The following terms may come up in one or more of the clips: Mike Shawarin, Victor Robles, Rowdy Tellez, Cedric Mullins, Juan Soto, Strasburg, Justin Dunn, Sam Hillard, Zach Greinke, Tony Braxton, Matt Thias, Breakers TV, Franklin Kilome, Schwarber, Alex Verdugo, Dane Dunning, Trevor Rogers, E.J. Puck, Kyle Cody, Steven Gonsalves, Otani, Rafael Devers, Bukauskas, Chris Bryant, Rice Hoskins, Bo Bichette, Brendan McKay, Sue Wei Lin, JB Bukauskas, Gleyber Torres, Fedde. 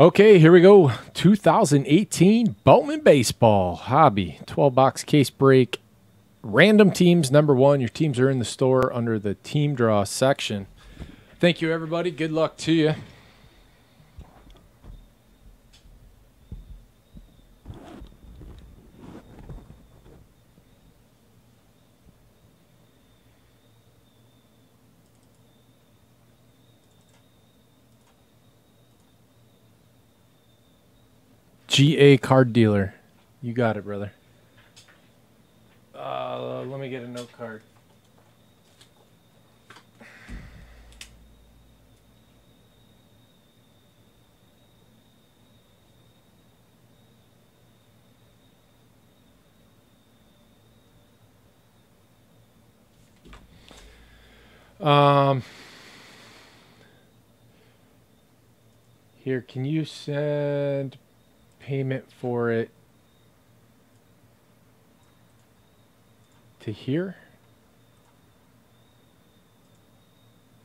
Okay, here we go. 2018 Bowman Baseball Hobby 12-box case break. Random teams, number one. Your teams are in the store under the team draw section. Thank you, everybody. Good luck to you. GA card dealer. You got it, brother. Let me get a note card. Here, can you send payment for it to here?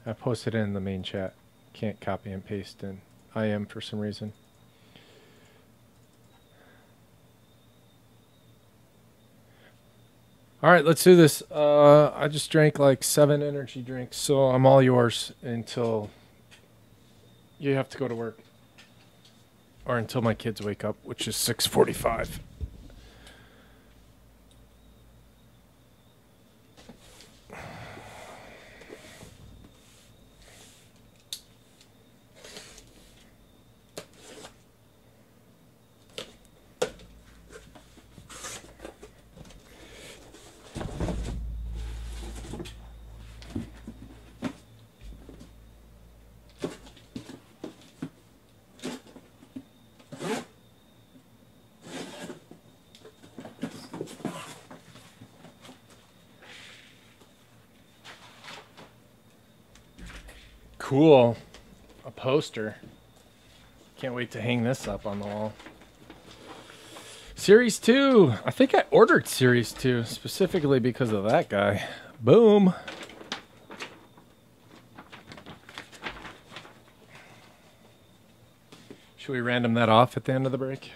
I posted it in the main chat. Can't copy and paste in. I am for some reason. All right, let's do this. I just drank like 7 energy drinks, so I'm all yours until you have to go to work. Or until my kids wake up, which is 6:45. Cool. A poster. Can't wait to hang this up on the wall. Series 2. I think I ordered Series 2 specifically because of that guy. Boom. Should we random that off at the end of the break?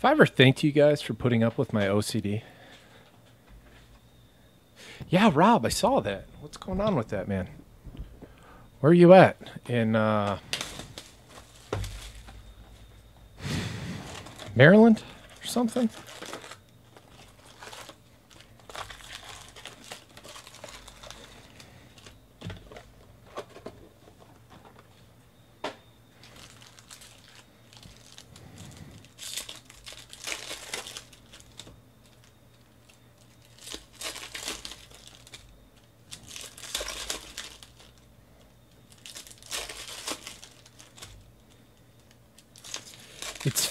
If I ever thanked you guys for putting up with my OCD. Yeah, Rob, I saw that. What's going on with that, man? Where are you at? In Maryland or something?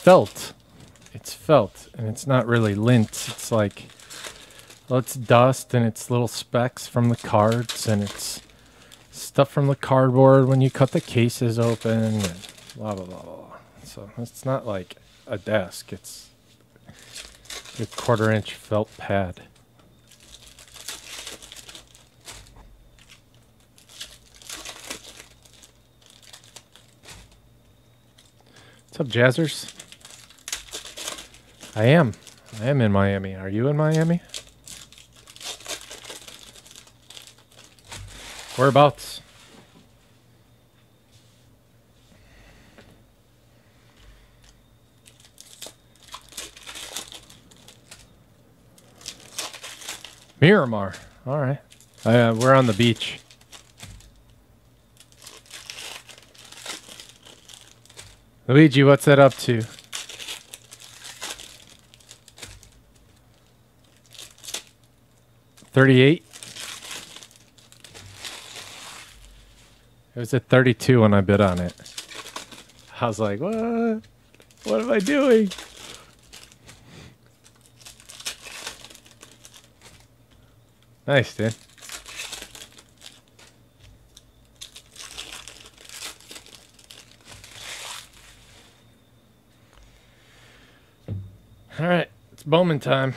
Felt. It's felt, and it's not really lint. It's like, well, it's dust, and it's little specks from the cards, and it's stuff from the cardboard when you cut the cases open, and blah, blah, blah, blah. So it's not like a desk. It's a 1/4-inch felt pad. What's up, Jazzers? I am in Miami. Are you in Miami? Whereabouts? Miramar. All right. We're on the beach. Luigi, what's that up to? $38. It was at $32 when I bid on it. I was like, what? What am I doing? Nice, dude. All right, it's Bowman time.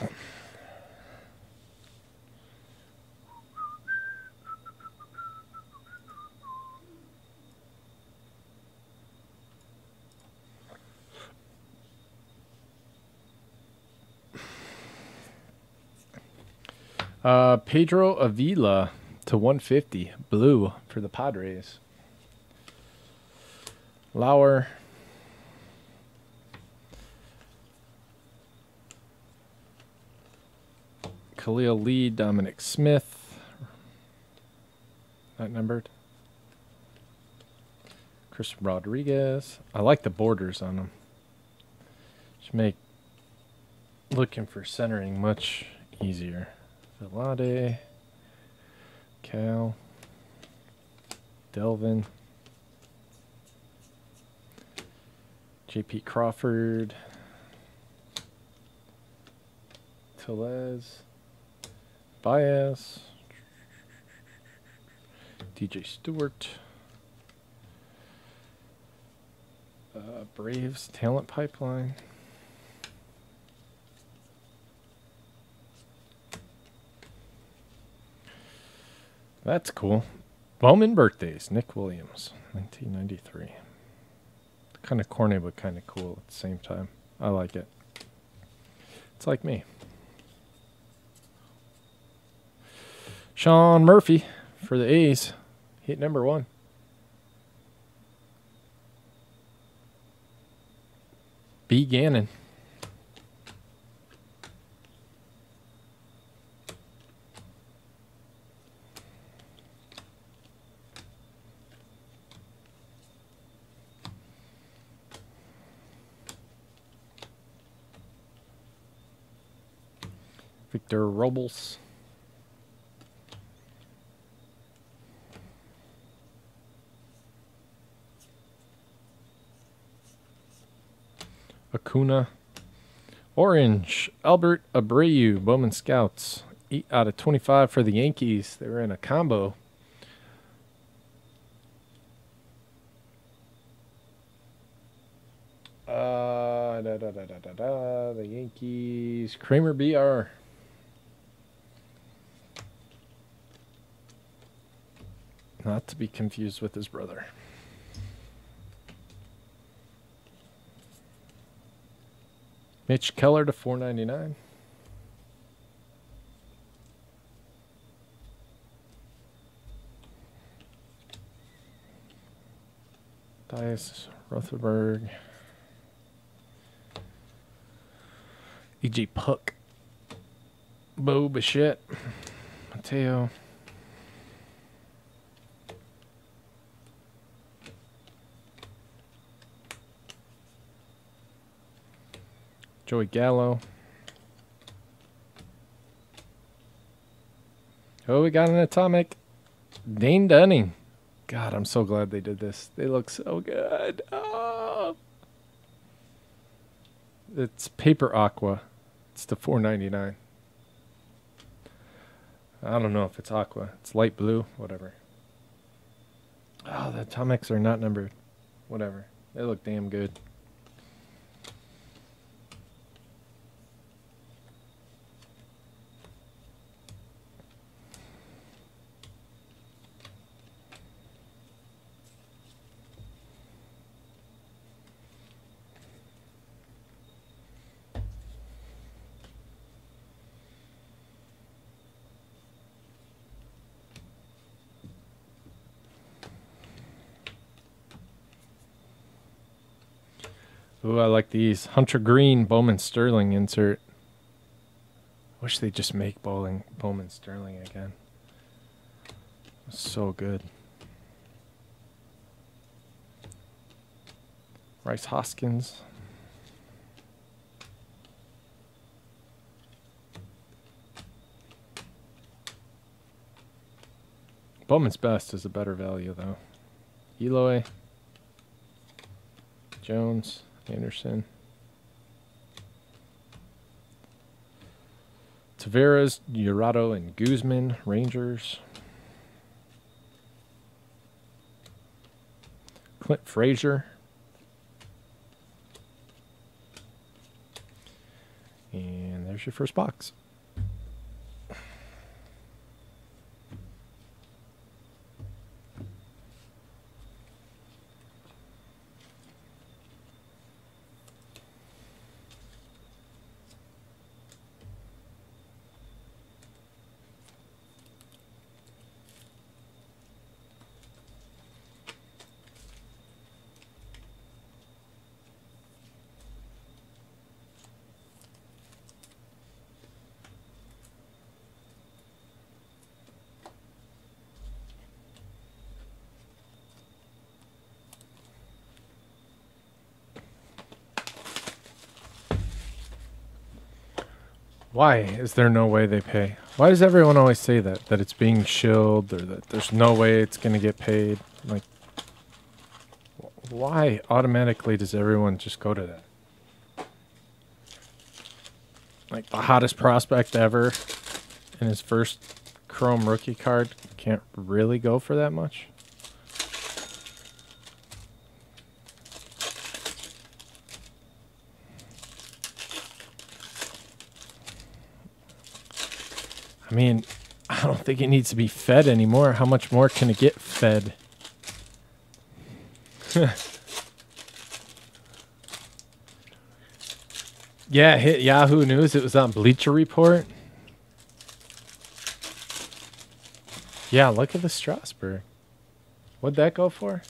Pedro Avila /150, blue for the Padres. Lauer. Khalil Lee, Dominic Smith. Not numbered. Chris Rodriguez. I like the borders on them. Should make looking for centering much easier. Velade, Cal, Delvin, JP Crawford, Telez, Baez, DJ Stewart, Braves Talent Pipeline. That's cool. Bowman birthdays. Nick Williams, 1993. Kind of corny, but kind of cool at the same time. I like it. It's like me. Sean Murphy for the A's. Hit number 1. B. Gannon. Victor Robles. Acuna. Orange. Albert Abreu. Bowman Scouts. 8/25 for the Yankees. They were in a combo. The Yankees. Kramer BR. Not to be confused with his brother. Mitch Keller /499. Dias Rothenberg. E.J. Puck. Bo Bichette. Mateo. Joey Gallo. Oh, we got an atomic. Dane Dunning. God, I'm so glad they did this. They look so good. Oh. It's paper aqua. It's /499. I don't know if it's aqua. It's light blue. Whatever. Oh, the atomics are not numbered. Whatever. They look damn good. Ooh, I like these. Hunter Green, Bowman Sterling insert. Wish they just make Bowman Sterling again. So good. Rice Hoskins. Bowman's best is a better value, though. Eloy. Jones. Anderson. Taveras, Jurado, and Guzman, Rangers. Clint Frazier. And there's your first box. Why is there no way they pay? Why does everyone always say that? That it's being shilled or that there's no way it's going to get paid? Like, why automatically does everyone just go to that? Like the hottest prospect ever in his first Chrome rookie card can't really go for that much? I mean, I don't think it needs to be Fedde anymore. How much more can it get Fedde? Yeah, hit Yahoo News. It was on Bleacher Report. Yeah, look at the Strasburg. What'd that go for?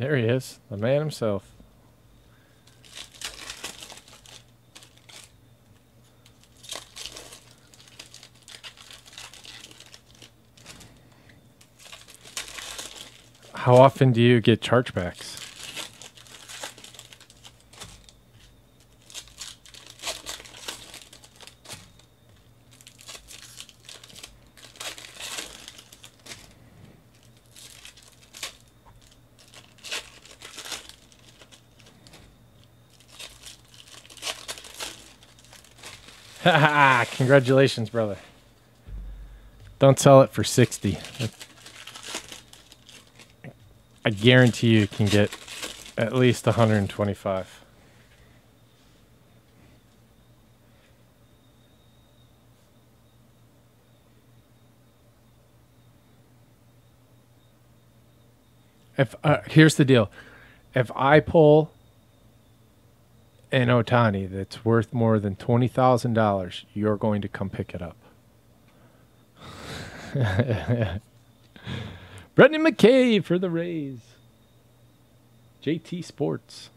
There he is, the man himself. How often do you get chargebacks? Congratulations, brother. Don't sell it for 60. I guarantee you can get at least 125. If here's the deal. If I pull an Otani that's worth more than $20,000, you're going to come pick it up. Brendan McKay for the Rays. JT Sports.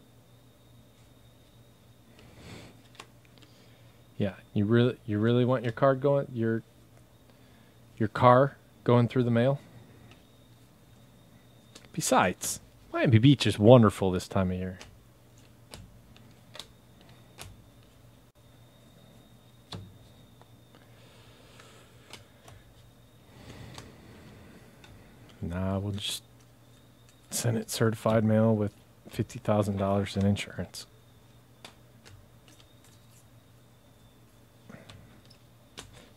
Yeah, you really want your card going, your car going through the mail? Besides, Miami Beach is wonderful this time of year. Nah, we'll just send it certified mail with $50,000 in insurance.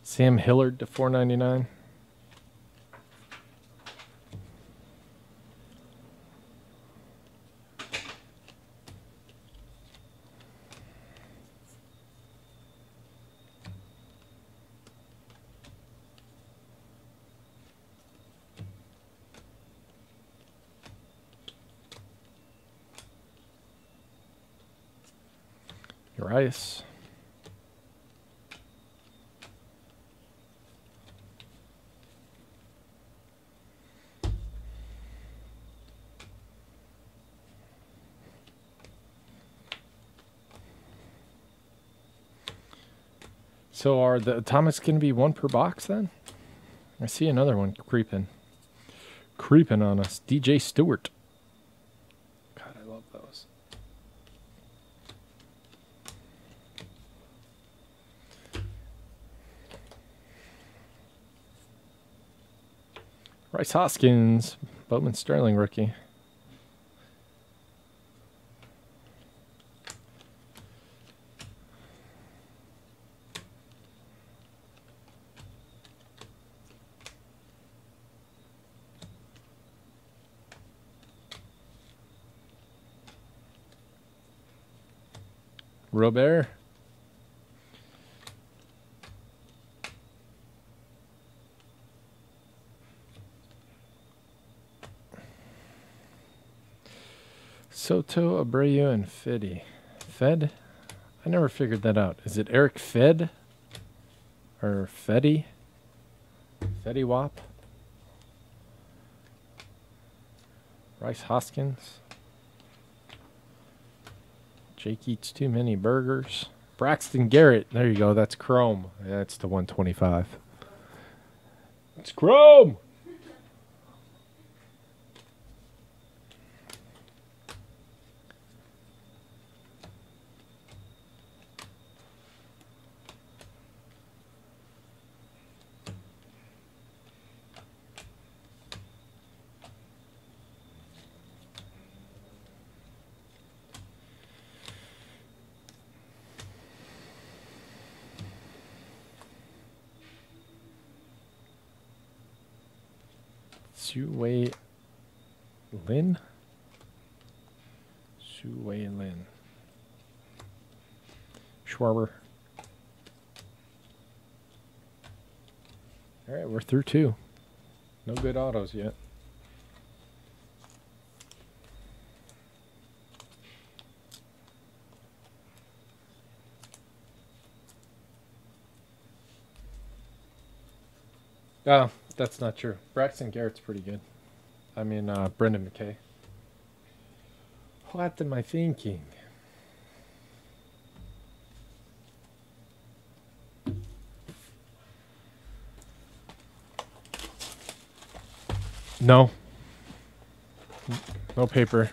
Sam Hillard to $4.99. Rice. So are the atomics going to be one per box then? I see another one creeping. Creeping on us. DJ Stewart. God, I love those. Rice Hoskins, Bowman Sterling rookie. Robert. Soto, Abreu, and Fedde. Fed? I never figured that out. Is it Eric Fed? Or Fedde? Fedde Wap? Rice Hoskins? Jake eats too many burgers. Braxton Garrett. There you go. That's Chrome. That's the 125. It's Chrome. Sue Wei Lin. Schwarber. All right, we're through two. No good autos yet. Oh, that's not true. Braxton Garrett's pretty good. I mean, Brendan McKay. What am I thinking? No. No paper.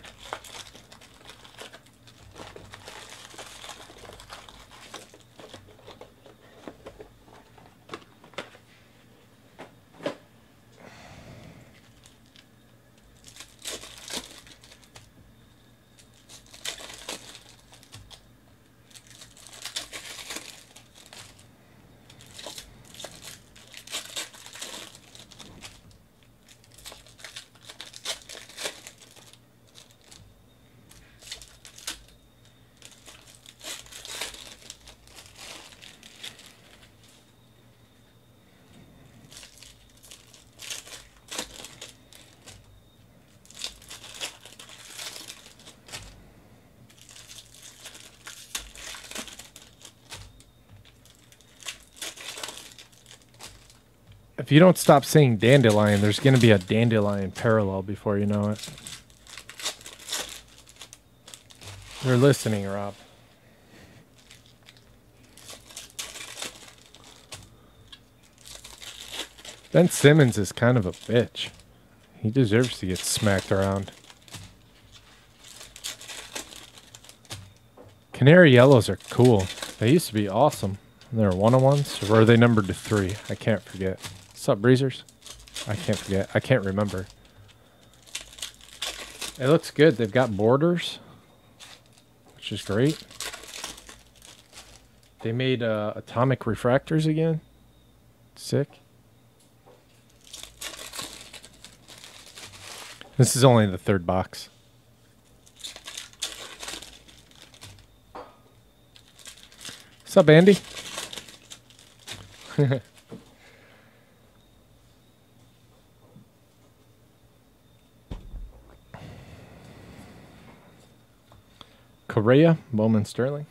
If you don't stop saying dandelion, there's going to be a dandelion parallel before you know it. You're listening, Rob. Ben Simmons is kind of a bitch. He deserves to get smacked around. Canary yellows are cool. They used to be awesome. They're one-on-ones, or are they numbered to 3? I can't forget. What's up, Breezers? I can't forget. I can't remember. It looks good. They've got borders, which is great. They made atomic refractors again. Sick. This is only the 3rd box. What's up, Andy? Correa, Bowman Sterling.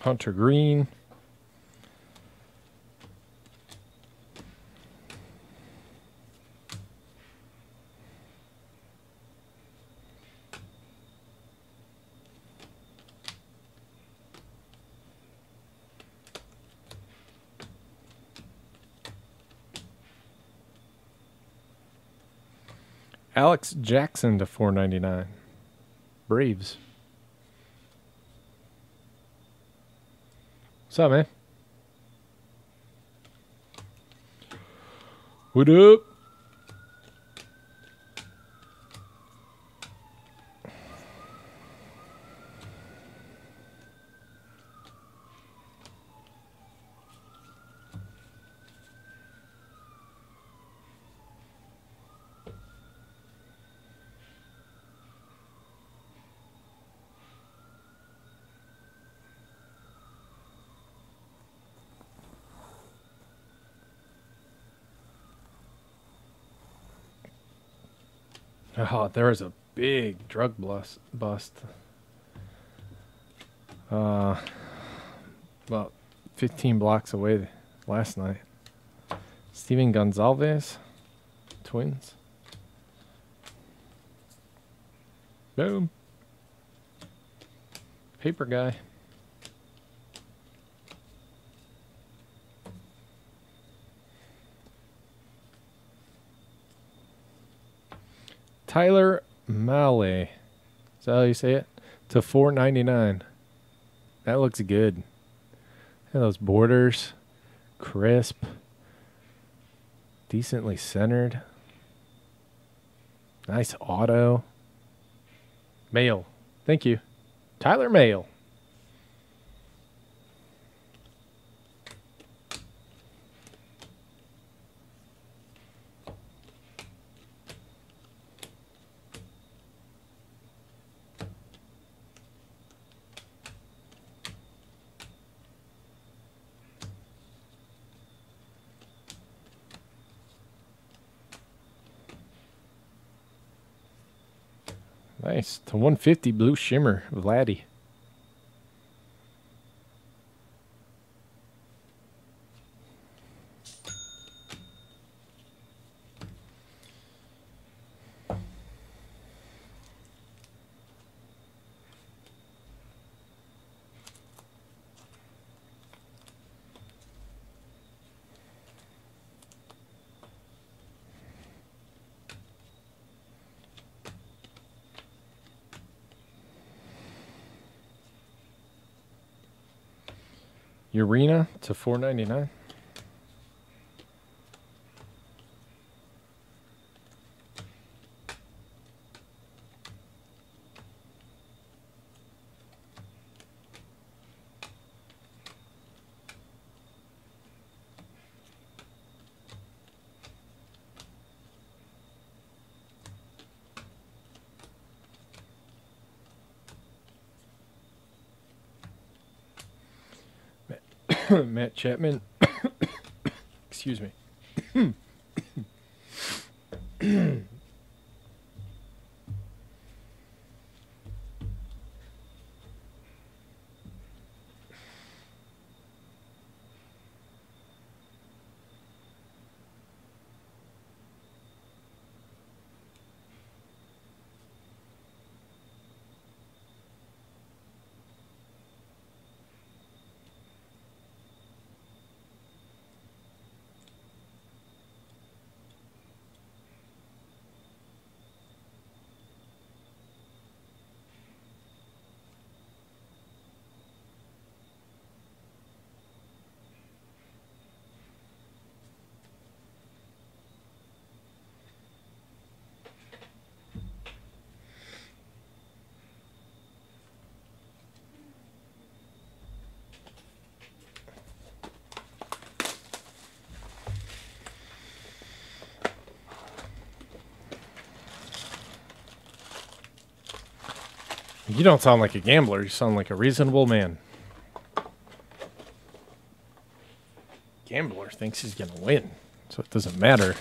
Hunter Green. Alex Jackson to 499. Braves. What's up, man? What up? Oh, there is a big drug bust. About 15 blocks away last night. Steven Gonsalves, Twins. Boom. Paper guy. Tyler Mahle, is that how you say it? To 499. That looks good. And those borders, crisp, decently centered. Nice auto. Mail. Thank you, Tyler Mail. Nice. To 150 blue shimmer, Vladdy. Urena to 499. Matt Chapman. Excuse me. You don't sound like a gambler. You sound like a reasonable man. Gambler thinks he's going to win, so it doesn't matter.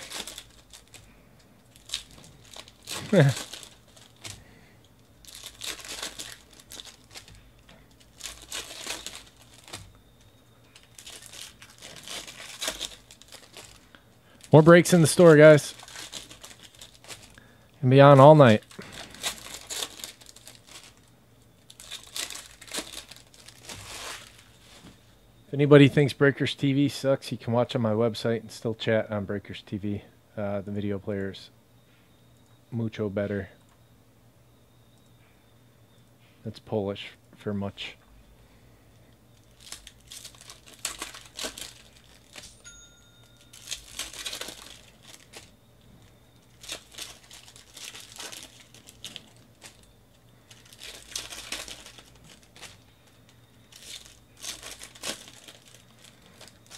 More breaks in the store, guys. And be on all night. Anybody thinks Breakers TV sucks, you can watch on my website and still chat on Breakers TV, the video players. mucho better. That's Polish for much.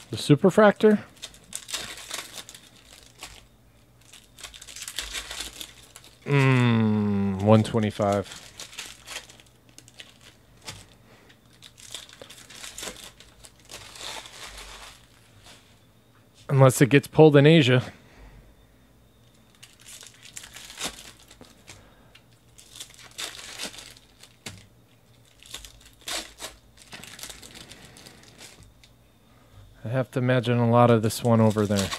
The superfractor? Mmm, 125. Unless it gets pulled in Asia. I have to imagine a lot of this one over there.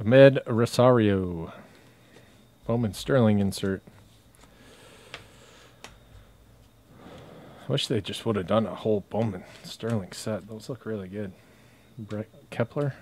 Ahmed Rosario. Bowman Sterling insert. I wish they just would have done a whole Bowman Sterling set. Those look really good. Brett Kepler.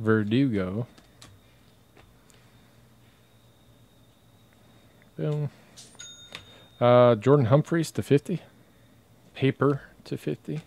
Verdugo. Boom. Jordan Humphreys to 50. Paper to 50.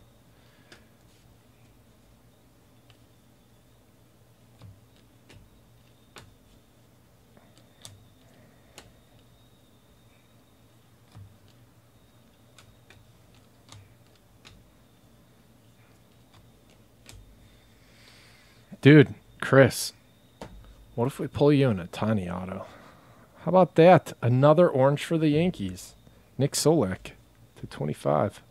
Dude. Chris, what if we pull you an Otani auto? How about that? Another orange for the Yankees. Nick Solak to 25.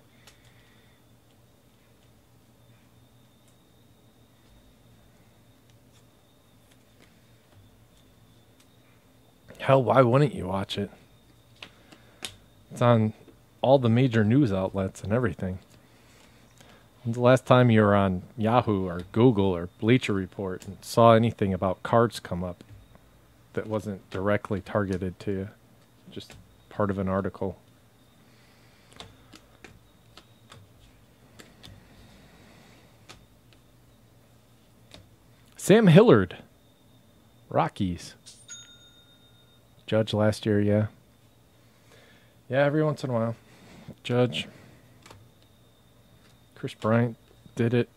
Hell, why wouldn't you watch it? It's on all the major news outlets and everything. When's the last time you were on Yahoo or Google or Bleacher Report and saw anything about cards come up that wasn't directly targeted to you? Just part of an article. Sam Hillard. Rockies. Judge last year, yeah. Yeah, every once in a while. Judge. Chris Bryant did it.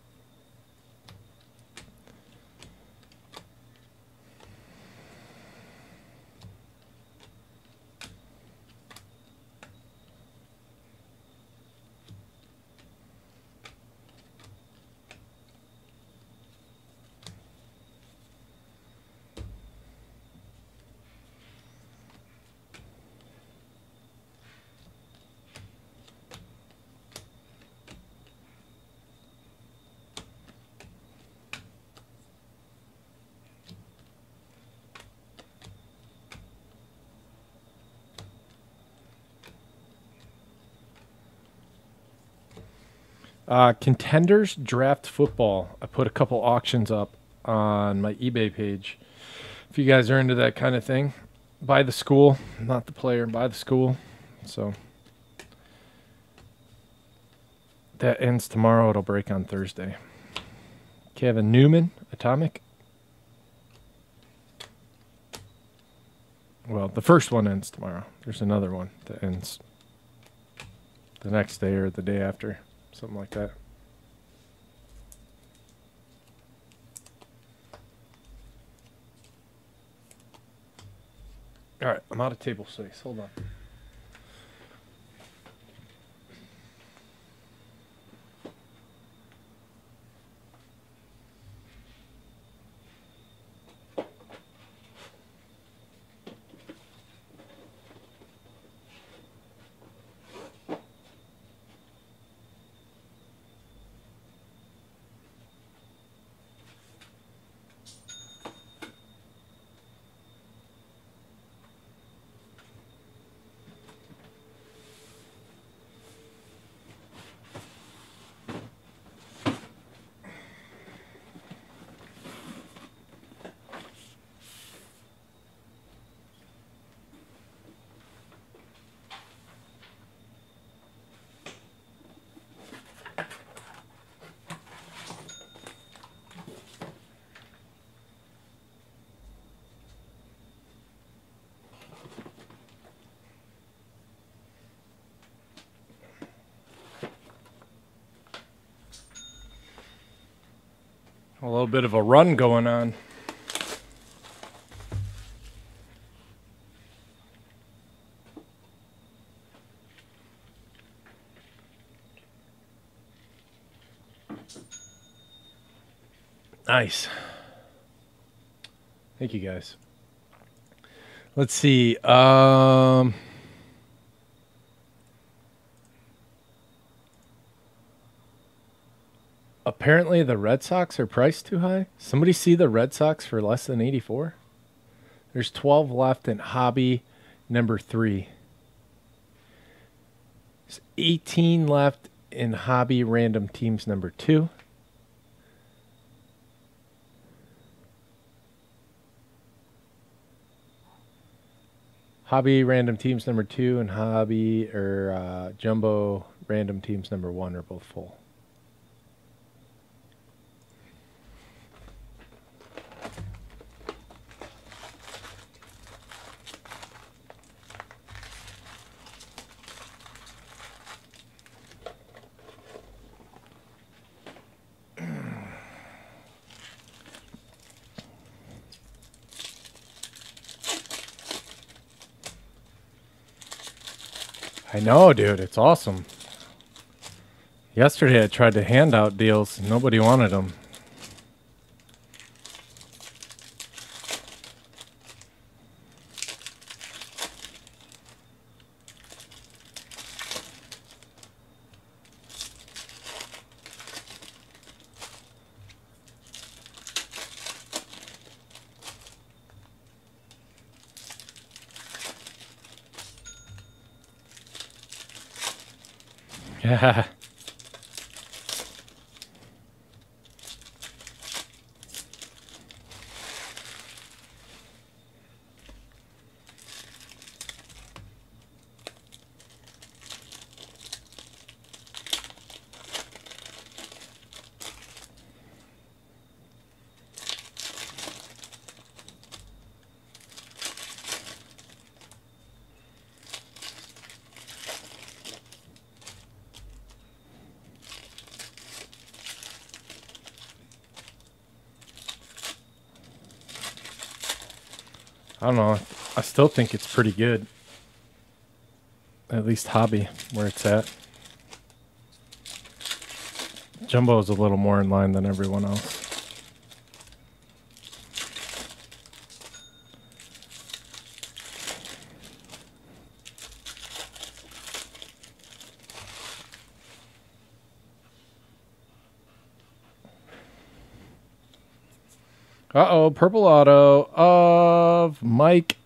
Contenders Draft Football. I put a couple auctions up on my eBay page. If you guys are into that kind of thing, buy the school, not the player, buy the school. So that ends tomorrow. It'll break on Thursday. Kevin Newman, Atomic. Well, the first one ends tomorrow. There's another one that ends the next day or the day after. Something like that. All right, I'm out of table space. Hold on. A little bit of a run going on. Nice. Thank you, guys. Let's see. Apparently the Red Sox are priced too high. Somebody see the Red Sox for less than 84? There's 12 left in hobby number 3. There's 18 left in hobby random teams number 2. Hobby random teams number 2 and hobby or jumbo random teams number 1 are both full. I know, dude. It's awesome. Yesterday, I tried to hand out deals. Nobody wanted them. Yeah. I don't know. I still think it's pretty good. At least hobby, where it's at. Jumbo is a little more in line than everyone else. Uh-oh, purple auto of Mike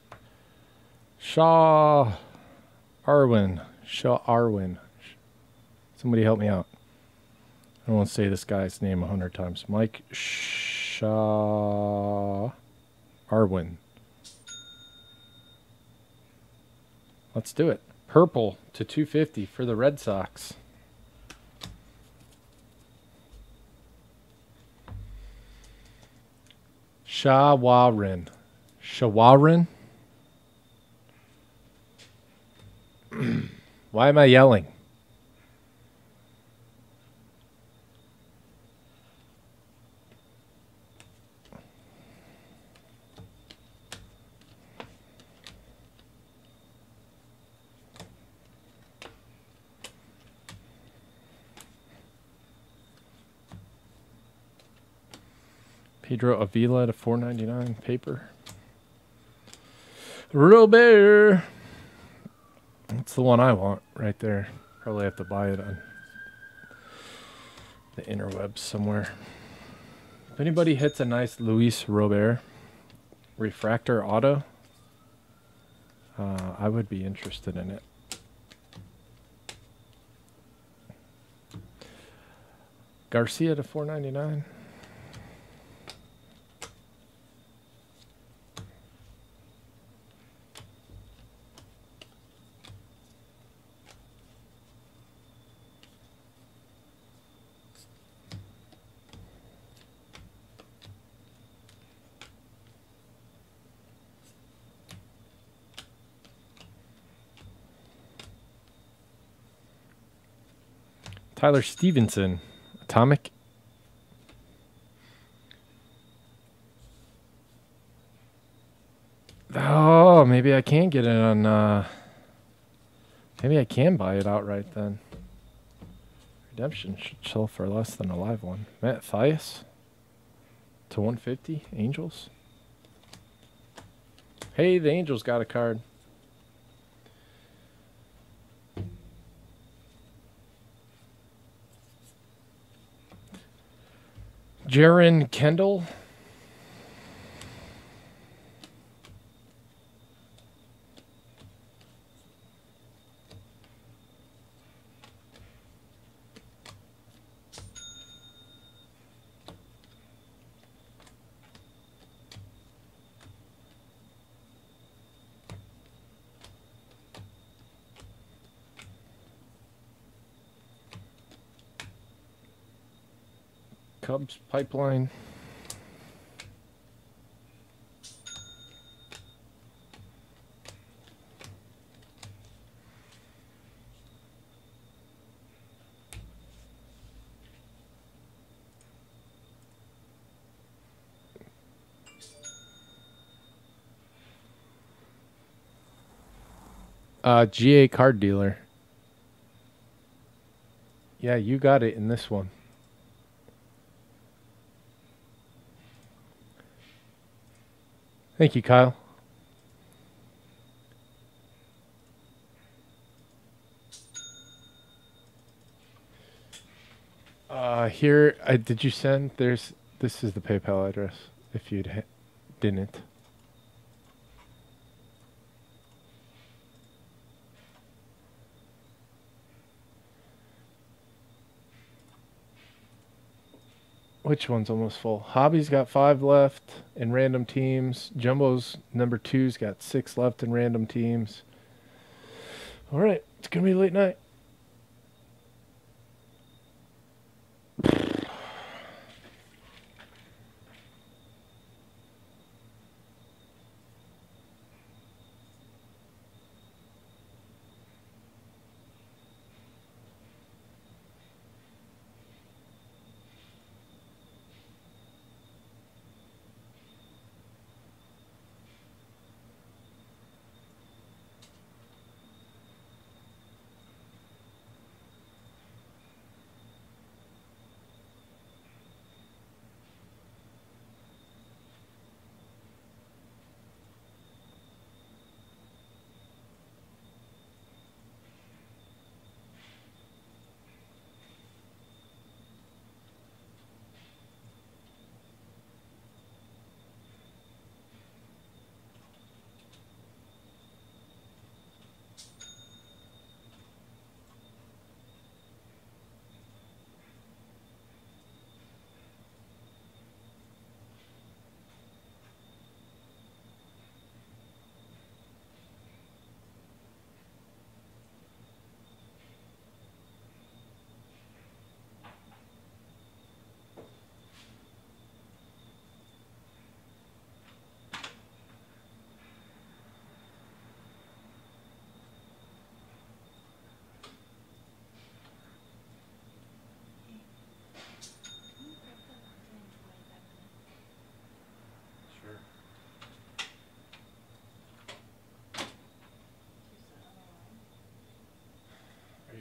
Shawarin. Shawarin. Somebody help me out. I won't say this guy's name 100 times. Mike Shawarin. Let's do it. Purple to 250 for the Red Sox. Shawarin. Shawarin? Why am I yelling? Pedro Avila to 499 paper. Robert. That's the one I want right there. Probably have to buy it on the interwebs somewhere. If anybody hits a nice Luis Robert refractor auto, I would be interested in it. Garcia to 499. Tyler Stevenson, Atomic. Oh, maybe I can get it on. Maybe I can buy it outright then. Redemption should sell for less than a live one. Matt Thias to 150. Angels. Hey, the Angels got a card. Jaron Kendall. Cubs pipeline. GA card dealer. Yeah, you got it in this one. Thank you, Kyle. Here, did you send? This is the PayPal address. If you didn't. Which one's almost full? Hobby's got 5 left in random teams. Jumbo's number 2's got 6 left in random teams. All right, it's going to be late night.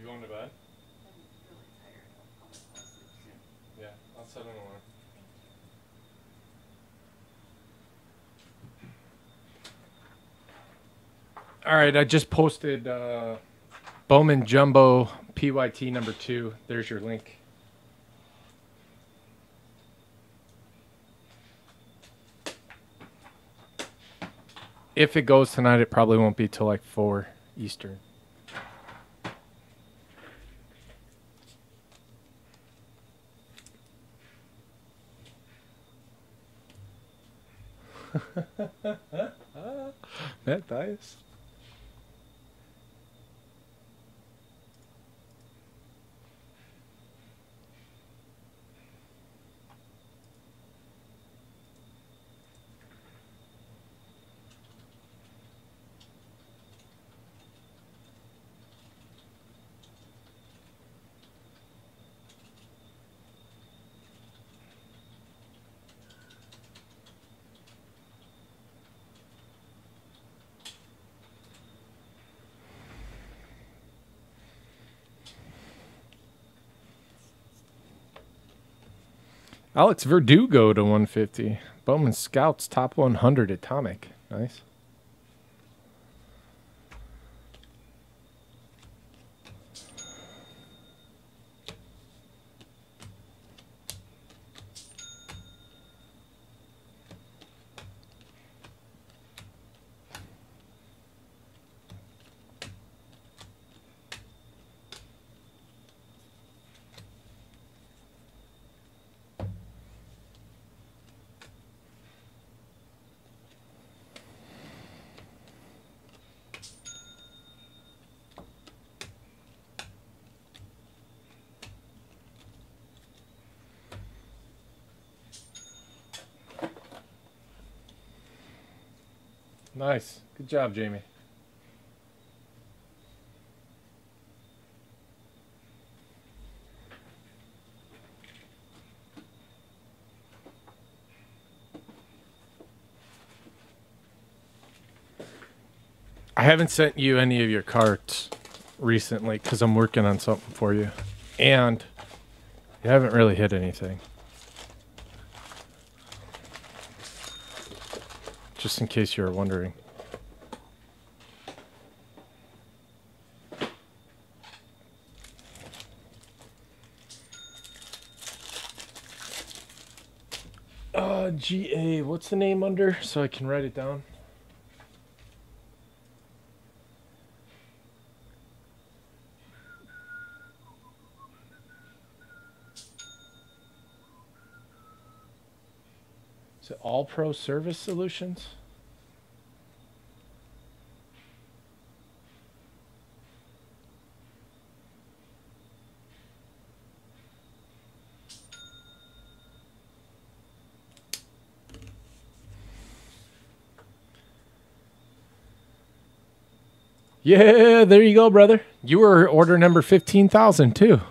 Going to bed? I'm really tired. I'll probably fall asleep soon. Yeah, I'll set an alarm. All right, I just posted Bowman Jumbo PYT number 2. There's your link. If it goes tonight, it probably won't be till like 4 Eastern. Matt Thias. Alex Verdugo to 150. Bowman Scouts top 100 atomic. Nice. Nice. Good job, Jamie. I haven't sent you any of your cards recently because I'm working on something for you. And you haven't really hit anything. Just in case you were wondering. GA, what's the name under so I can write it down? Is it All Pro Service Solutions? Yeah, there you go, brother. You were order number 15,000 too.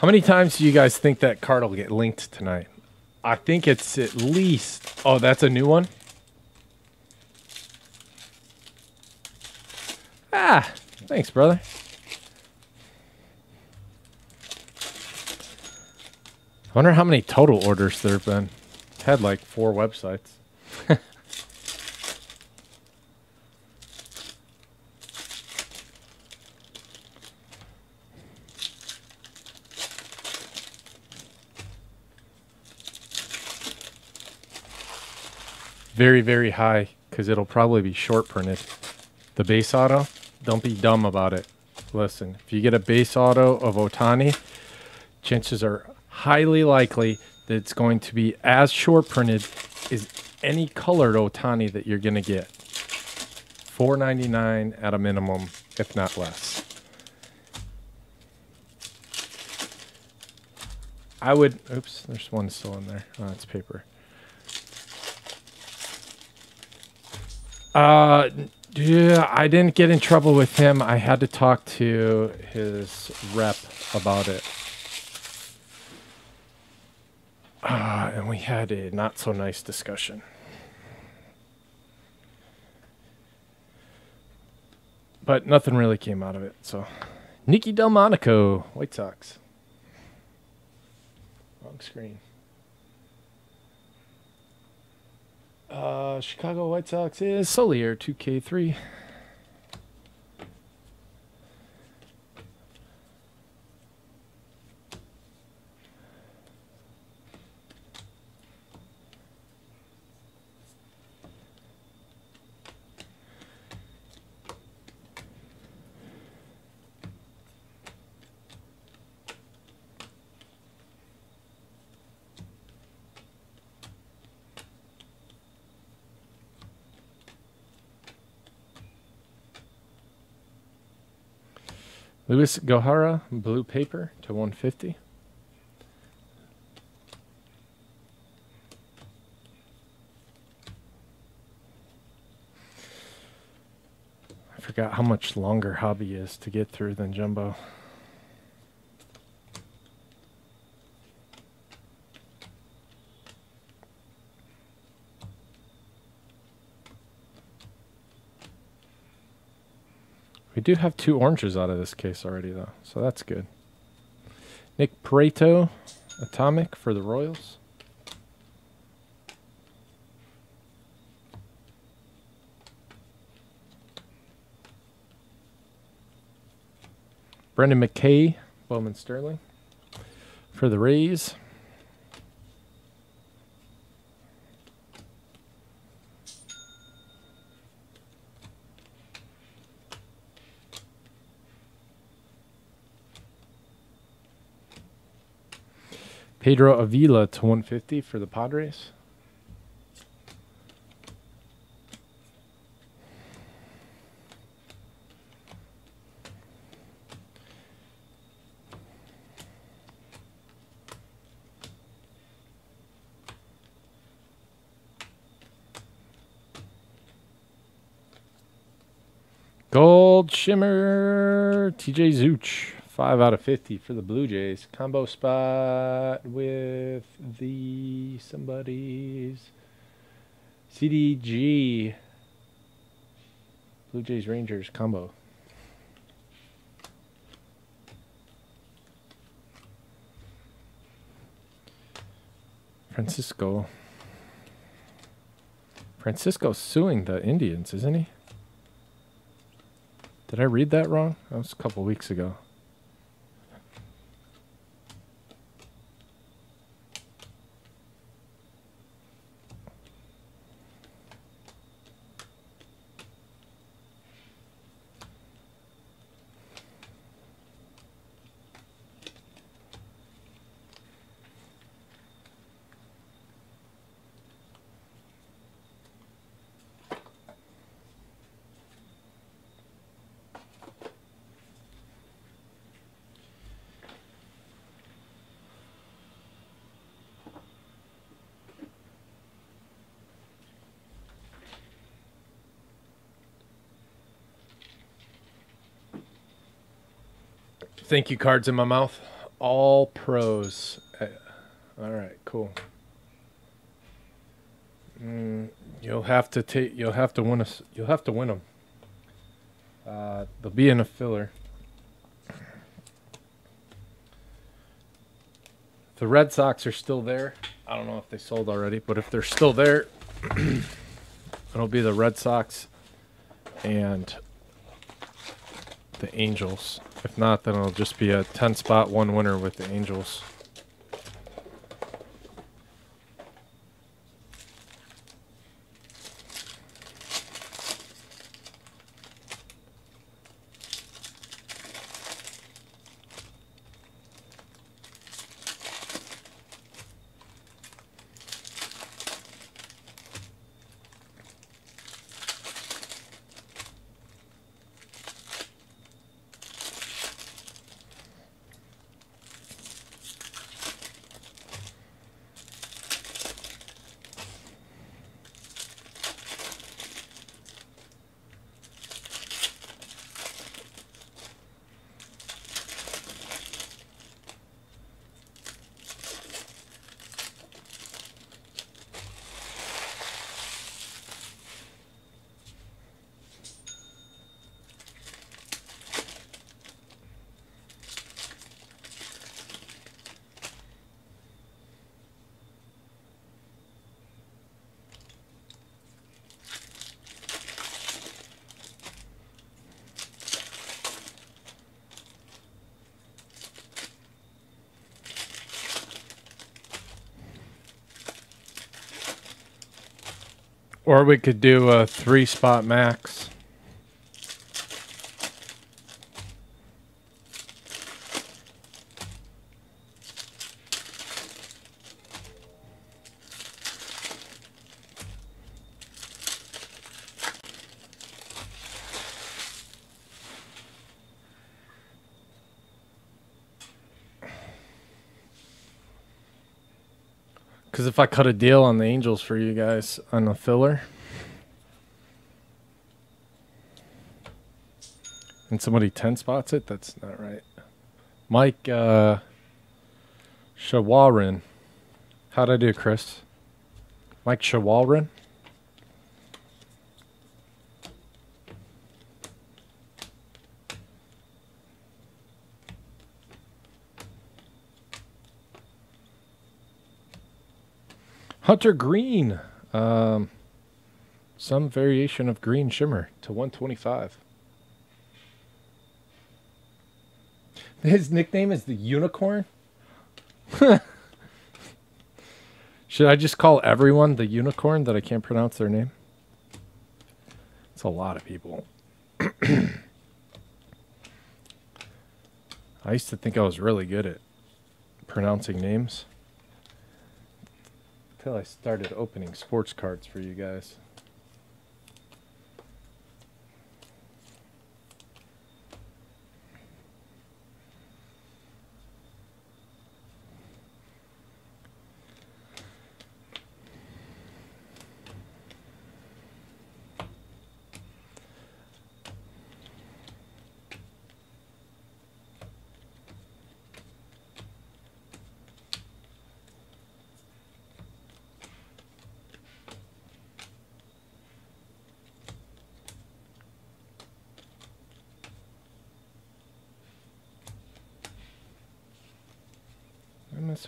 How many times do you guys think that card will get linked tonight? I think it's at least... Oh, that's a new one? Ah, thanks, brother. I wonder how many total orders there have been. I've had like 4 websites. Very, very high, because it'll probably be short printed. The base auto, don't be dumb about it. Listen, if you get a base auto of Otani, chances are highly likely that it's going to be as short printed as any colored Otani that you're going to get. $4.99 at a minimum, if not less. I would... Oops, there's one still in there. Oh, it's paper. Yeah, I didn't get in trouble with him. I had to talk to his rep about it. And we had a not so nice discussion. But nothing really came out of it, so. Nicky Delmonico, White Sox. Wrong screen. Chicago White Sox is Solier 2K3. Luis Gohara, blue paper to 150. I forgot how much longer hobby is to get through than jumbo. We do have 2 oranges out of this case already, though, so that's good. Nick Prato, Atomic for the Royals. Brendan McKay, Bowman Sterling for the Rays. Pedro Avila to 150 for the Padres. Gold Shimmer, TJ Zeuch. 5 out of 50 for the Blue Jays. Combo spot with the somebody's CDG. Blue Jays Rangers combo. Francisco. Francisco's suing the Indians, isn't he? Did I read that wrong? That was a couple weeks ago. Thank you cards in my mouth. All pros. All right, cool. You'll have to take. You'll have to win us. You'll have to win them. They'll be in a filler. The Red Sox are still there. I don't know if they sold already, but if they're still there, it'll be the Red Sox and the Angels. If not, then it'll just be a 10-spot, 1 winner with the Angels. Or we could do a 3-spot max. Because if I cut a deal on the Angels for you guys on a filler, and somebody 10 spots it, that's not right. Mike Shawarin. How'd I do, Chris? Mike Shawarin? Hunter Green. Some variation of Green Shimmer to 125. His nickname is the Unicorn? Should I just call everyone the Unicorn that I can't pronounce their name? It's a lot of people. I used to think I was really good at pronouncing names. I started opening sports cards for you guys.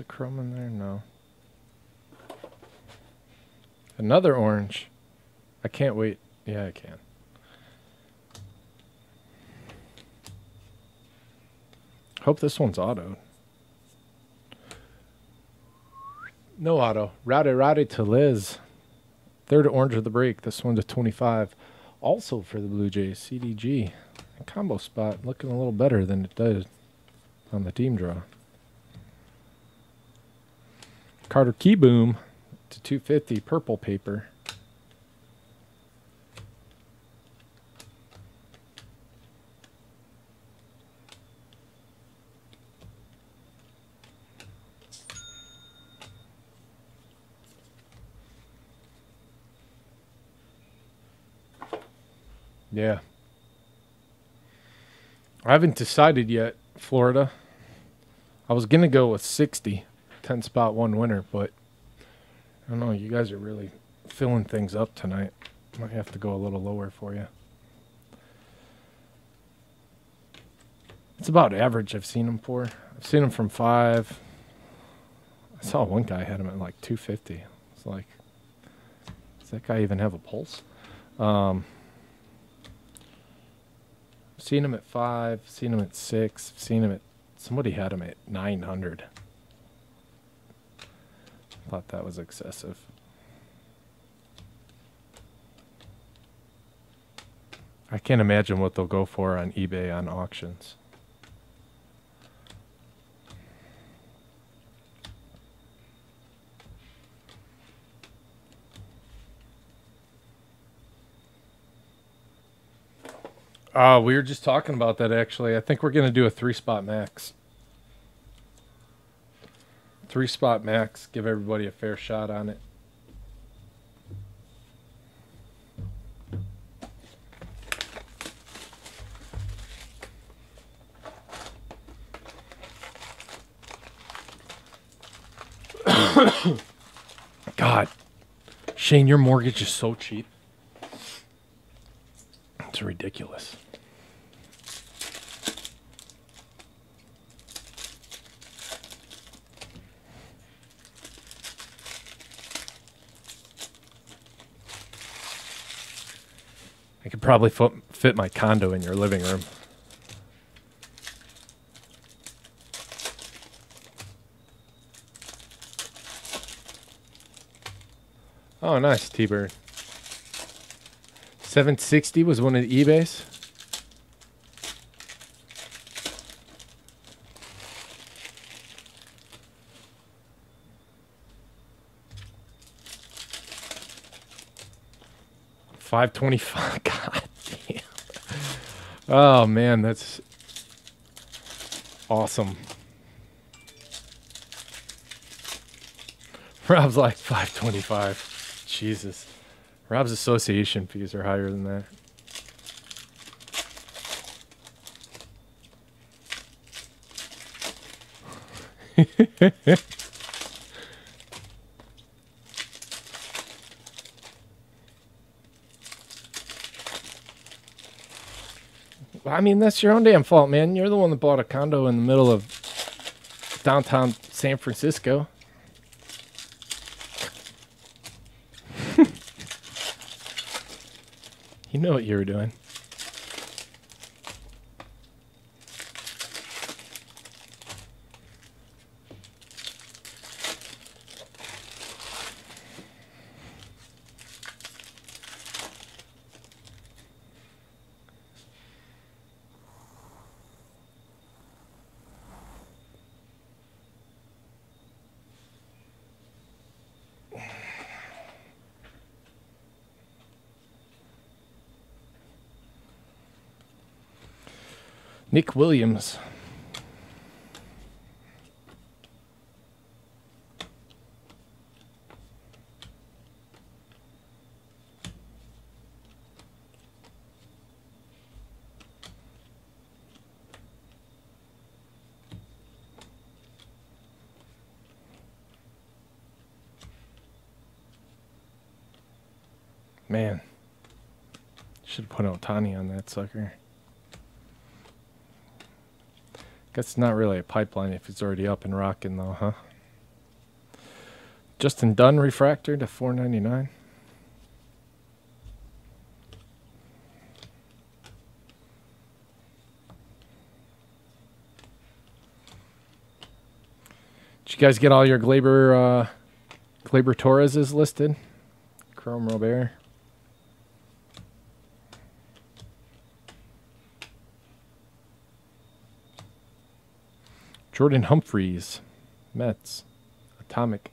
A crumb in there? No. Another orange. I can't wait. Yeah, I can. Hope this one's autoed. No auto. Rowdy to Liz. Third orange of the break. This one to 25. Also for the Blue Jays. CDG. A combo spot. Looking a little better than it did on the team draw. Carter Keyboom to 250, purple paper. Yeah. I haven't decided yet, Florida. I was going to go with 60. 10 spot one winner, but I don't know, you guys are really filling things up tonight. Might have to go a little lower for you. It's about average. I've seen them for. I've seen them from 5. I saw one guy had him at like 250. It's like, does that guy even have a pulse? I've seen him at 5, seen him at 6, seen him at, somebody had him at 900. Thought that was excessive. I can't imagine what they'll go for on eBay on auctions. We were just talking about that actually. I think we're going to do a 3-spot max. 3-spot max. Give everybody a fair shot on it. God. Shane, your mortgage is so cheap. It's ridiculous. I could probably fit my condo in your living room. Oh, nice, T-Bird. 760 was one of the eBays. $525. God damn. Oh man, that's awesome. Rob's like 525. Jesus. Rob's association fees are higher than that. I mean, that's your own damn fault, man. You're the one that bought a condo in the middle of downtown San Francisco. You know what you were doing. Nick Williams. Man, should put Otani on that sucker. That's not really a pipeline if it's already up and rocking though, huh? Justin Dunn refractor to 499. Did you guys get all your Gleyber Gleyber Torres is listed? Chrome Robert. Jordan Humphreys, Mets, Atomic.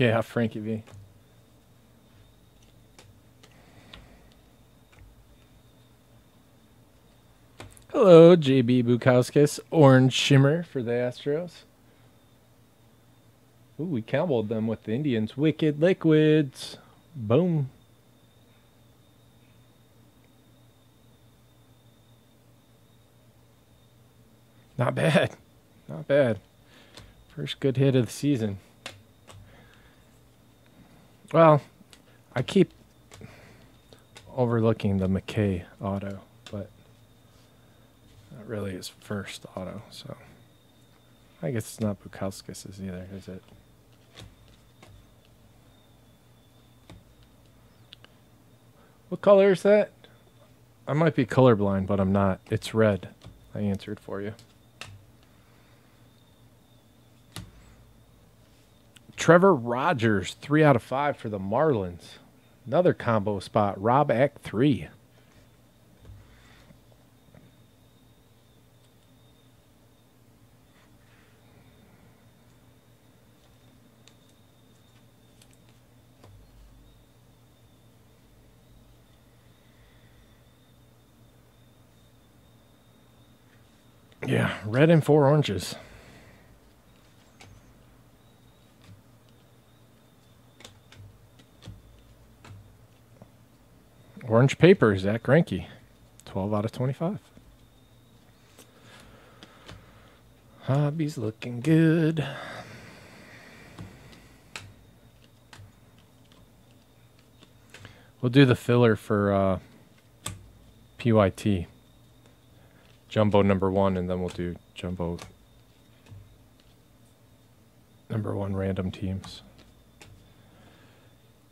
Yeah, Frankie V. Hello, JB Bukauskas. Orange Shimmer for the Astros. Ooh, we cowboyed them with the Indians. Wicked Liquids. Boom. Not bad. Not bad. First good hit of the season. Well, I keep overlooking the McKay auto, but that really is first auto, so I guess it's not Bukauskas' either, is it? What color is that? I might be colorblind, but I'm not. It's red. I answered for you. Trevor Rogers, 3 out of 5 for the Marlins. Another combo spot. Rob Act 3. Yeah, red and 4 oranges. Orange paper, Zach Greinke, 12 out of 25. Hobby's looking good. We'll do the filler for PYT. Jumbo number 1, and then we'll do jumbo number 1 random teams.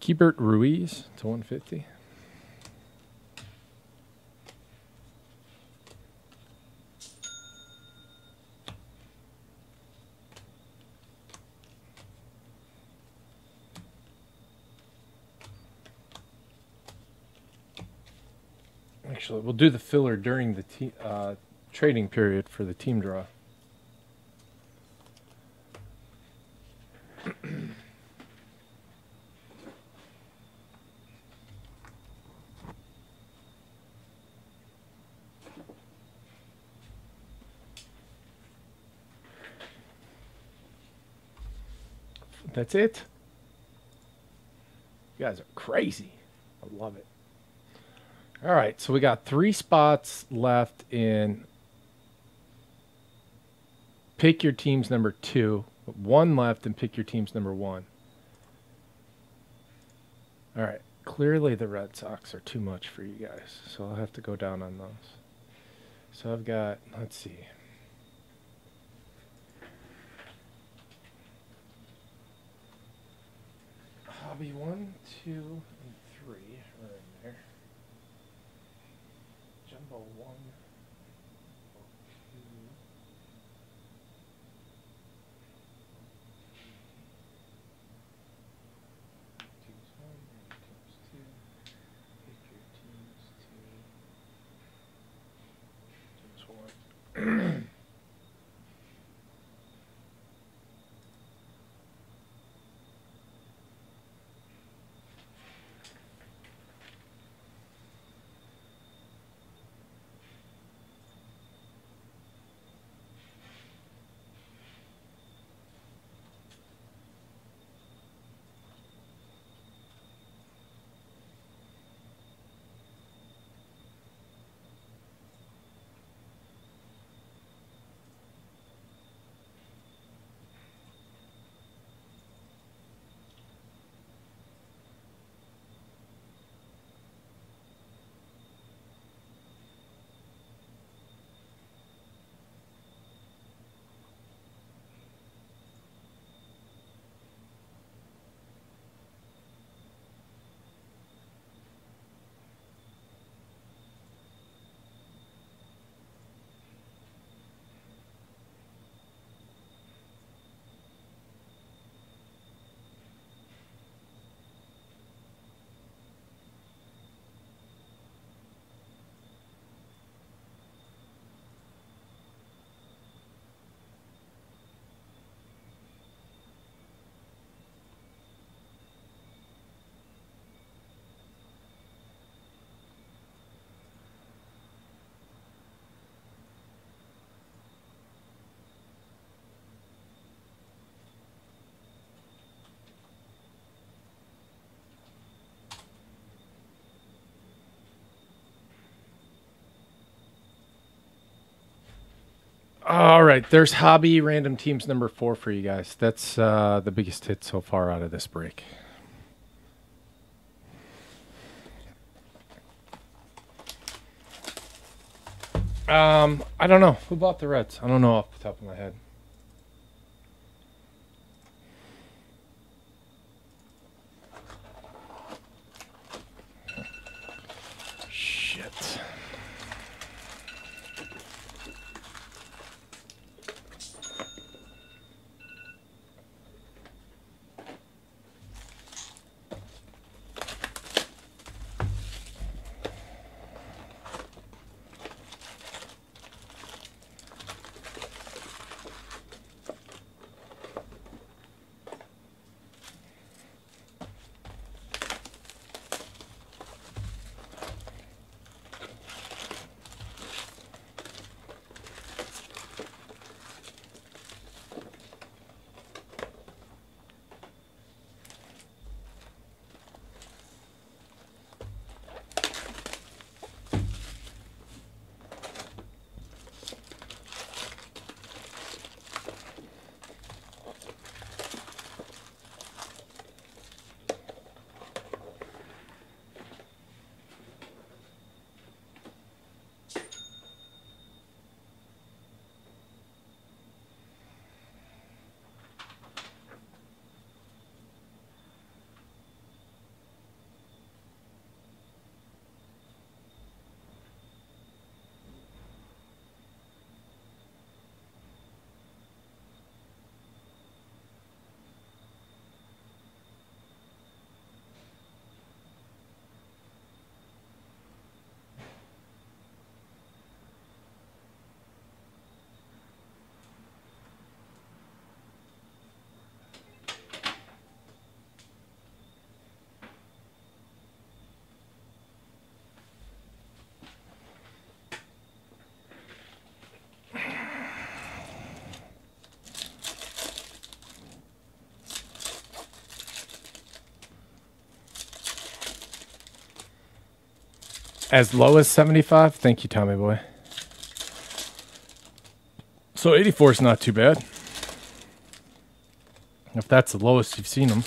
Keibert Ruiz to 150. Actually, we'll do the filler during the trading period for the team draw. That's it. You guys are crazy. I love it. All right, so we got 3 spots left in pick your team's number 2, 1 left in pick your team's number 1. All right, clearly the Red Sox are too much for you guys, so I'll have to go down on those. So I've got, let's see. Hobby 1, 2, and 3 are in there. Jumbo 1, 1, 2, 2, 1, 2, 2, pick your teams 2, teams 1. All right, there's hobby random teams number 4 for you guys. That's the biggest hit so far out of this break. I don't know. Who bought the Reds? I don't know off the top of my head. As low as 75? Thank you, Tommy boy. So 84 is not too bad. If that's the lowest you've seen them.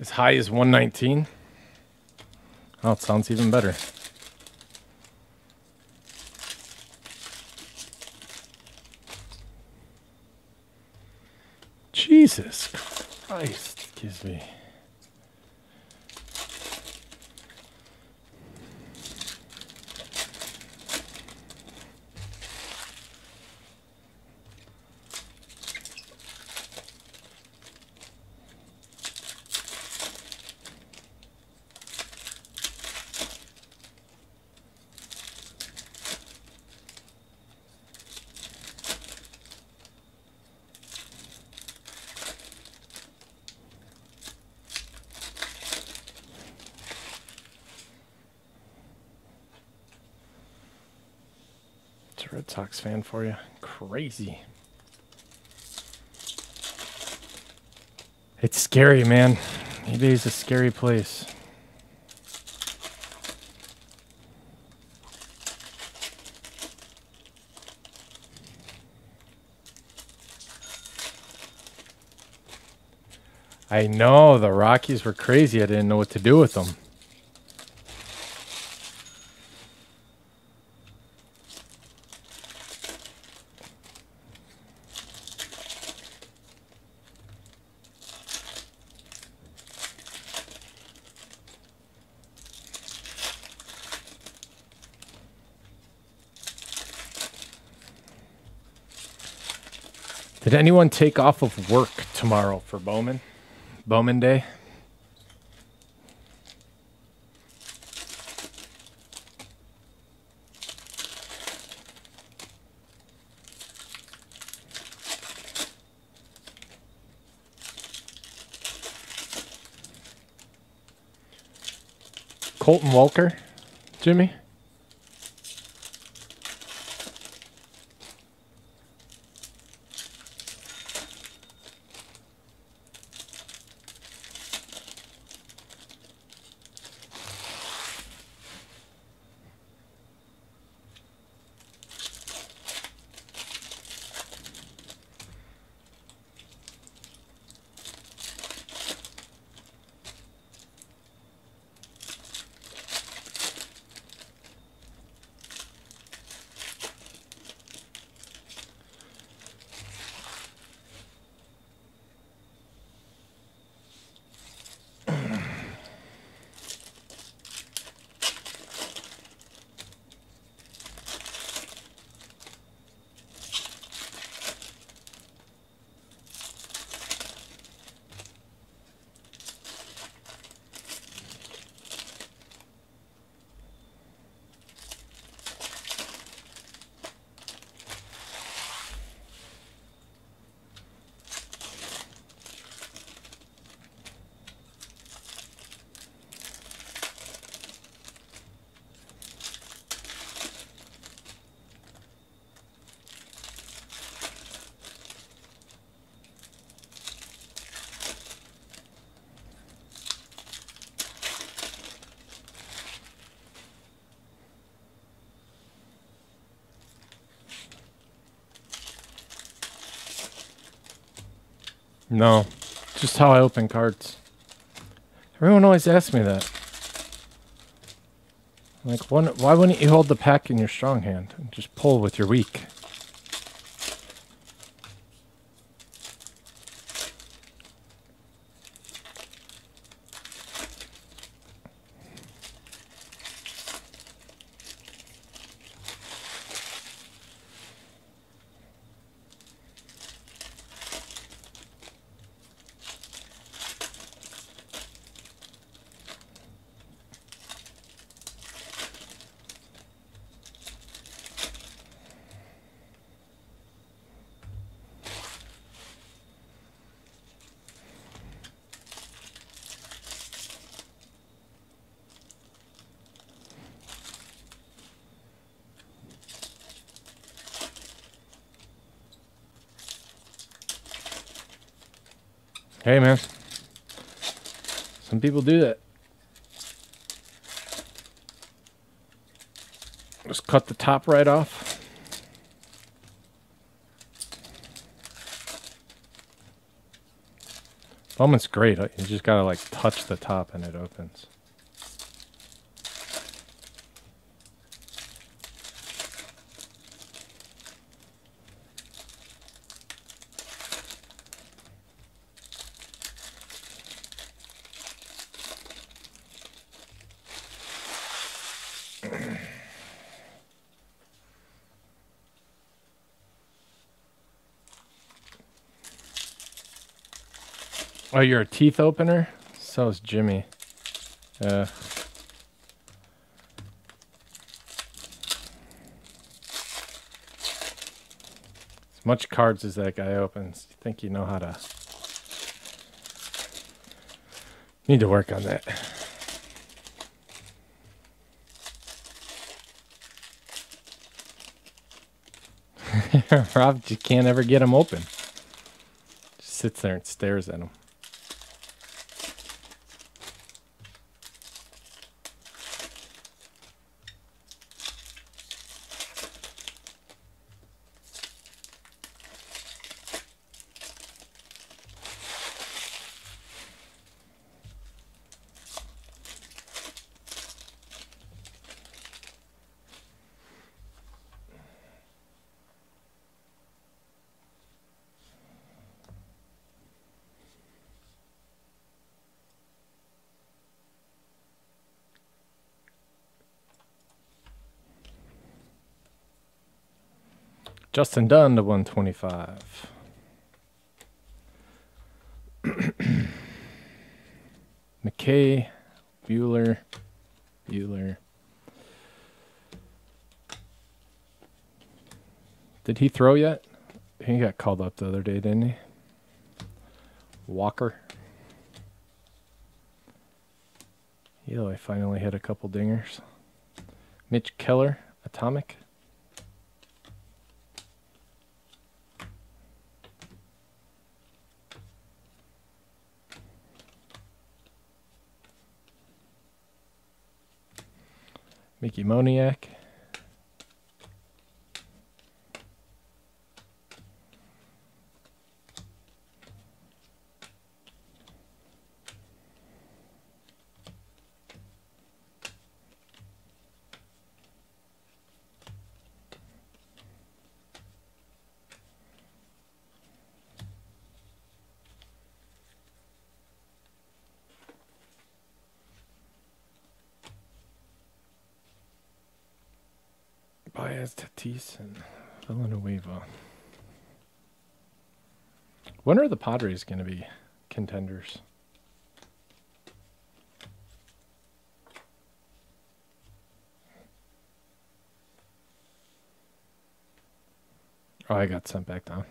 As high as 119. Oh, it sounds even better. Jesus Christ, excuse me. Red Sox fan for you. Crazy. It's scary, man. eBay's a scary place. I know, the Rockies were crazy. I didn't know what to do with them. Did anyone take off of work tomorrow for Bowman? Bowman Day? Colton Walker, Jimmy? No, just how I open cards. Everyone always asks me that. Like, why wouldn't you hold the pack in your strong hand and just pull with your weak? Hey, man. Some people do that. Just cut the top right off. Bowman's great. You just gotta like touch the top and it opens. Oh, you're a teeth opener? So is Jimmy. As much cards as that guy opens. You think you know how to... Need to work on that. Rob, you can't ever get them open. Just sits there and stares at them. Justin Dunn to 125. McKay, Bueller. Did he throw yet? He got called up the other day, didn't he? Walker. I finally hit a couple dingers. Mitch Keller, Atomic. Mickey Moniak. Baez, Tatis, and Villanueva. When are the Padres going to be contenders? Oh, I got sent back down.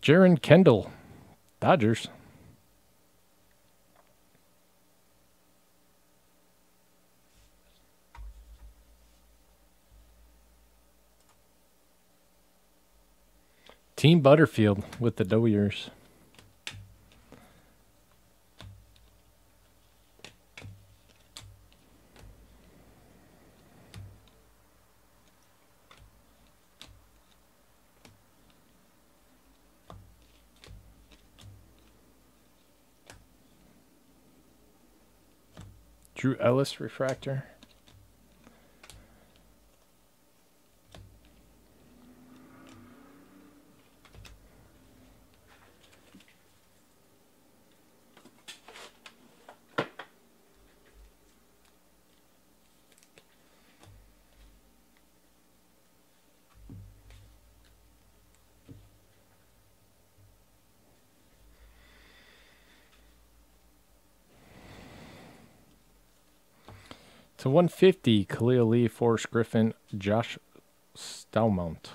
Jaron Kendall, Dodgers. Team Butterfield with the Doyers. Drew Ellis refractor. To 150, Khalil Lee, Forrest Griffin, Josh Stoumont.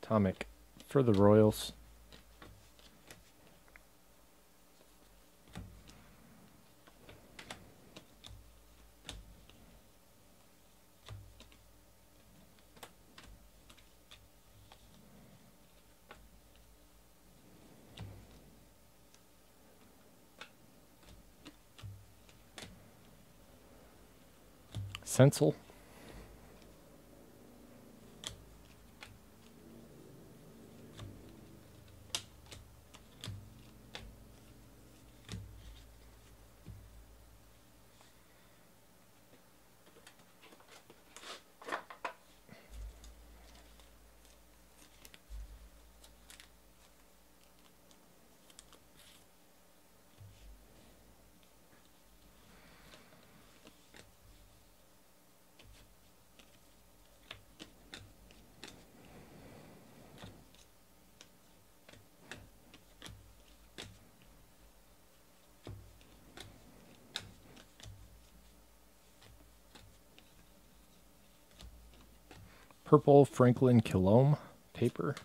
Tomic for the Royals. Senzel. Purple Franklin Kilome paper.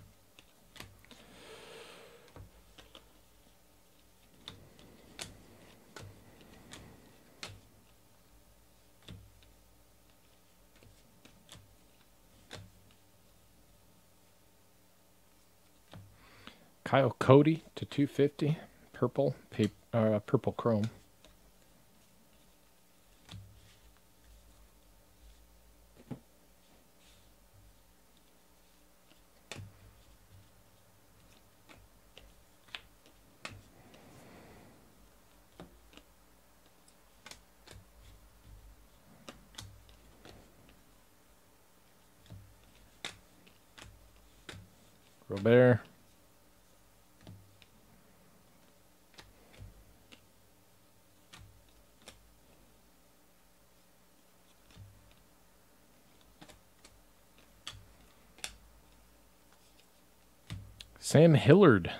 Kyle Cody to 250. Purple paper, purple chrome. Robert. Sam Hillard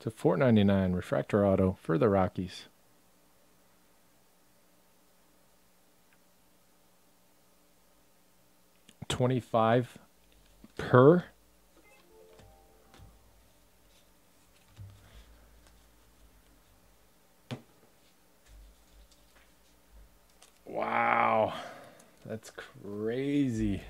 to 499 refractor auto for the Rockies. $25 per. Wow, that's crazy.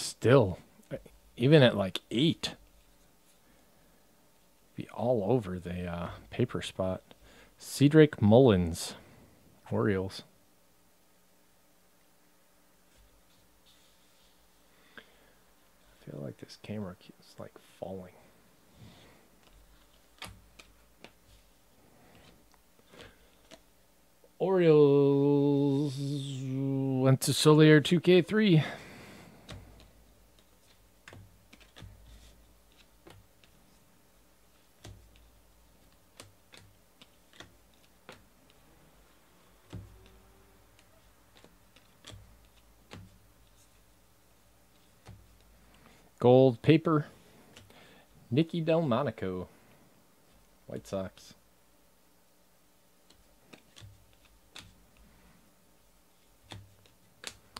Still, even at like 8, be all over the paper spot. Cedric Mullins, Orioles. I feel like this camera keeps like falling. Orioles went to Solier 2K3. Gold paper, Nicky Delmonico, White Sox.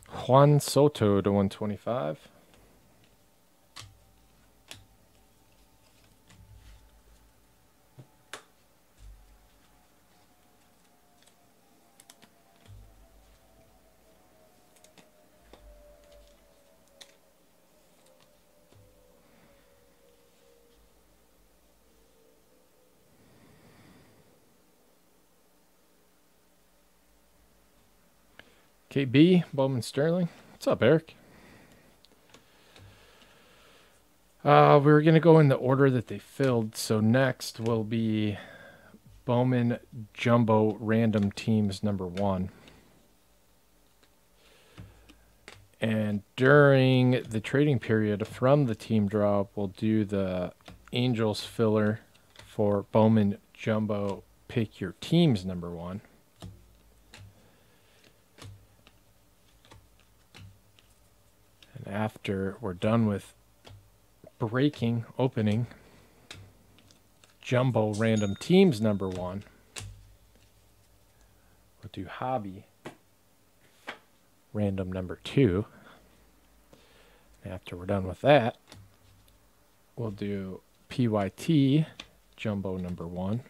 Juan Soto to 125. KB, Bowman, Sterling. What's up, Eric? We were going to go in the order that they filled. So next will be Bowman Jumbo Random Teams #1. And during the trading period from the team drop, we'll do the Angels filler for Bowman Jumbo Pick Your Teams #1. And after we're done with opening Jumbo Random Teams #1, we'll do Hobby Random #2. After we're done with that, we'll do PYT Jumbo #1.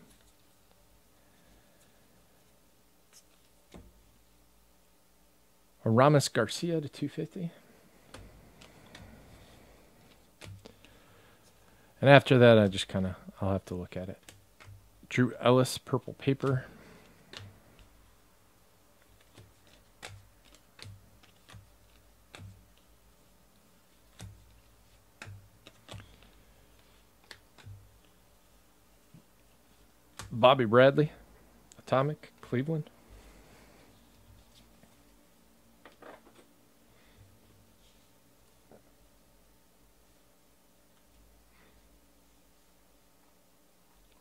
Ramos Garcia /250. And after that, I just kind of, I'll have to look at it. Drew Ellis, Purple Paper. Bobby Bradley, Atomic, Cleveland.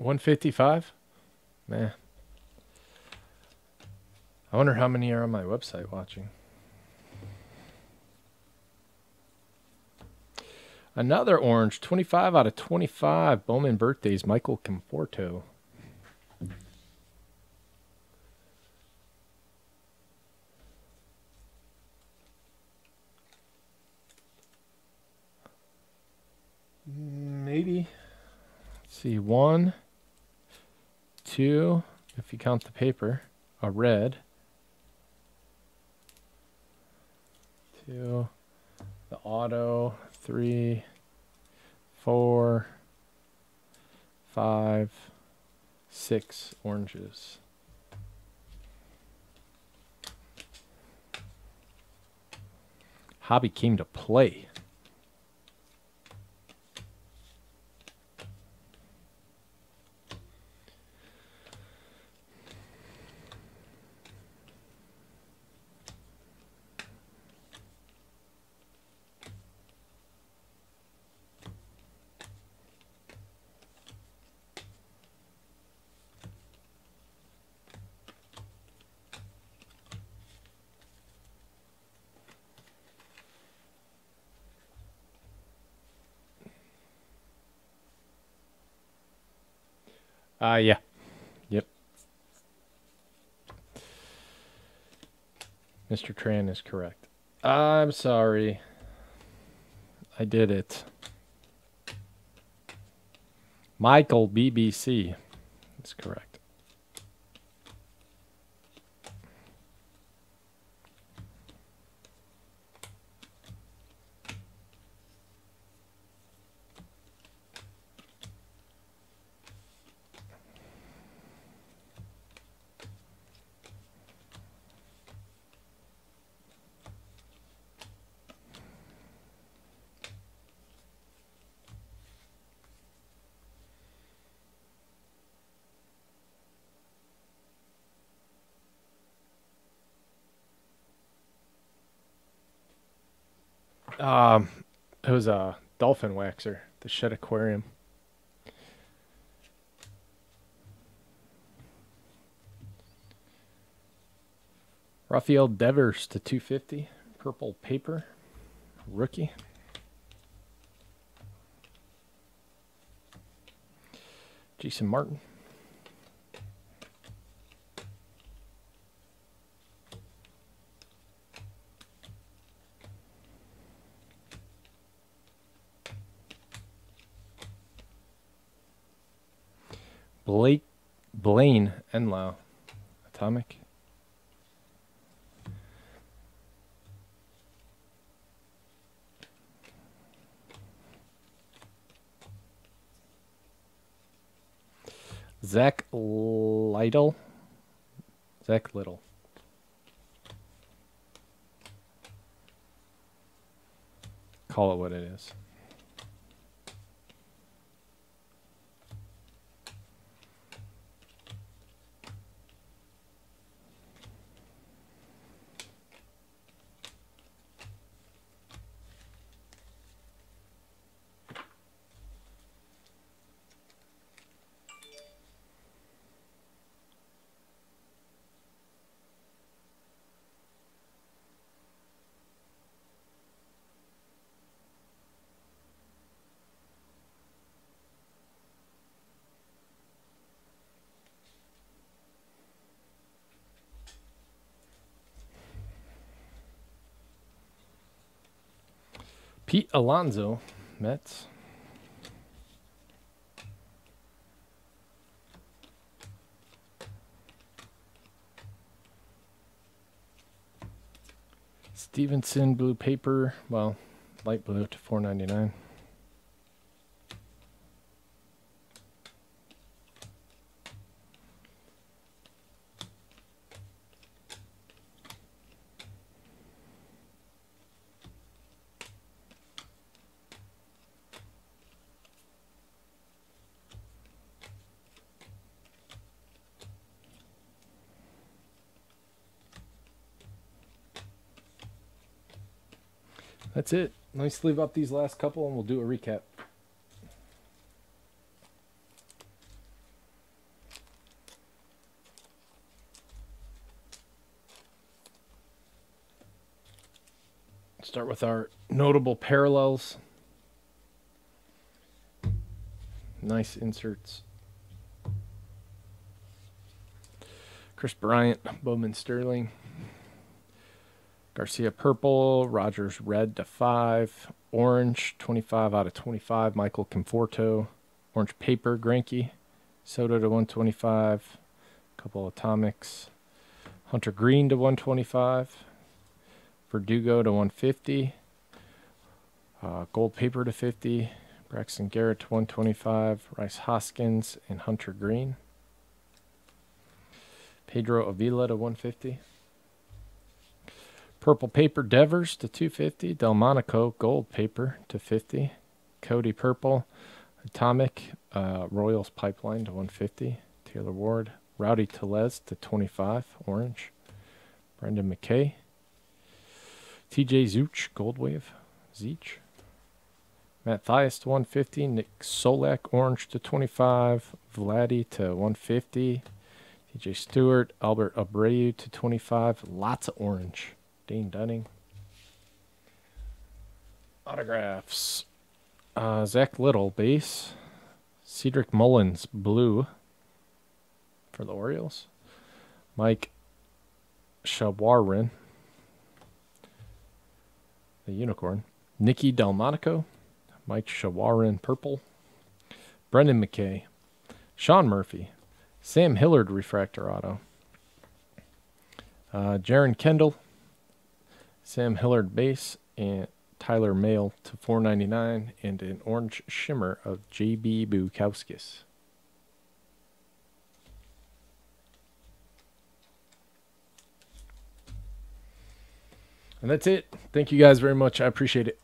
$155? Nah. I wonder how many are on my website watching. Another orange, 25/25. Bowman Birthdays, Michael Conforto. Maybe. Let's see, 1, 2, if you count the paper, a red. 2, the auto, 3, 4, 5, 6 oranges. Hobby came to play. Yeah. Yep. Mr. Tran is correct. I'm sorry. I did it. Michael BBC. That's correct. It was a dolphin waxer, the Shed Aquarium. Rafael Devers /250, Purple Paper, rookie. Jason Martin. Blaine Enlow, Atomic. Zach Little. call it what it is. Pete Alonso, Mets. Stevenson, blue paper, well, light blue to 499. That's it. Let's sleeve up these last couple and we'll do a recap. Start with our notable parallels. Nice inserts. Chris Bryant, Bowman Sterling. Garcia purple, Rogers red to 5, orange 25/25, Michael Conforto, orange paper, Greinke, Soto to 125, a couple atomics, Hunter Green to 125, Verdugo to 150, gold paper to 50, Braxton Garrett to 125, Rice Hoskins and Hunter Green, Pedro Avila to 150. Purple paper, Devers to 250. Delmonico, gold paper to 50. Cody purple, atomic, Royals pipeline to 150. Taylor Ward, Rowdy Tellez to 25, orange. Brendan McKay. TJ Zuch, gold wave, Zeech. Matt Theis to 150. Nick Solak, orange to 25. Vladdy to 150. TJ Stewart, Albert Abreu to 25. Lots of orange. Dane Dunning. Autographs. Zach Little, base. Cedric Mullins, blue for the Orioles. Mike Shawarin, the unicorn. Nicky Delmonico. Mike Shawarin, purple. Brendan McKay. Sean Murphy. Sam Hillard, refractor auto. Jaron Kendall. Sam Hillard base and Tyler Mahle to 499 and an orange shimmer of JB Bukauskas. And that's it. Thank you guys very much. I appreciate it.